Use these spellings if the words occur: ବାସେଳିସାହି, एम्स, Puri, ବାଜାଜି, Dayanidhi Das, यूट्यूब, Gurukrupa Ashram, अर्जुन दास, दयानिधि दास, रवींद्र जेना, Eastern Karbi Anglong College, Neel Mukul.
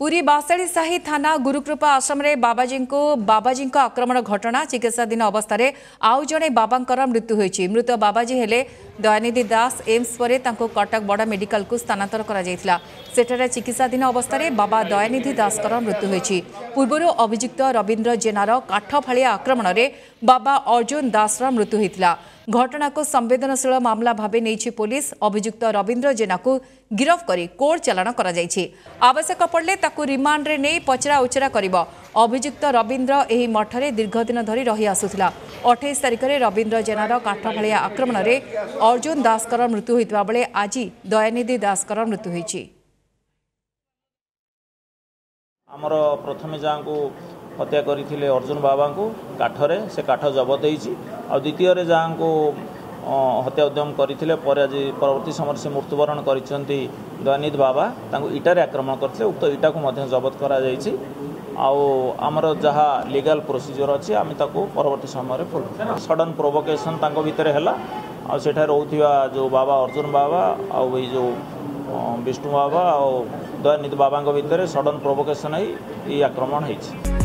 पुरी बासाड़ी साही थाना गुरुकृपा आश्रम रे बाबाजी को आक्रमण घटना चिकित्साधीन अवस्था आउ जड़े बाबा मृत्यु होती। मृत बाबाजी हेले दयानिधि दास। एम्स पर कटक बड़ मेडिकल को स्थानांतर कर चिकित्साधीन अवस्था बाबा दयानिधि दास मृत्यु होती। पूर्व अभियुक्त रवींद्र जेनार काठफाड़िया आक्रमण में बाबा अर्जुन दास मृत्यु होता। घटना को संवेदनशील मामला भावे नहीं पुलिस अभियुक्त रवींद्र जेना को गिरफ्त कर कोर्ट चालाण कर आवश्यक पड़े ताकू रिमांड रे नहीं पचरा उचरा कर। अभियुक्त रवींद्र एही मठ रे दीर्घ दिन धरी रही आसुथिला। 28 तारिख में रवींद्र जेनार काठफाड़िया आक्रमण में अर्जुन दास मृत्यु होता बेले आज दयानिधि दास मृत्यु होती। आमर प्रथमे जहाँ को हत्या करते अर्जुन बाबा को काठरे से काठ जबत होती। आ द्वितीय जहाँ को हत्या उद्यम करते आज परवर्त समय से मृत्युवरण कर दयानिधि बाबा ईटार आक्रमण करते उक्त ईटा को जबत कर आमर जहाँ लीगल प्रोसीजर अच्छी आम ताको परवर्त समय फुल सडन प्रोवोकेसन भितर है आठ रोकवा जो बाबा अर्जुन बाबा आई जो विष्णु बाबा और दयानिधि बाबा भितर सडन प्रोवोकेसन आक्रमण होती।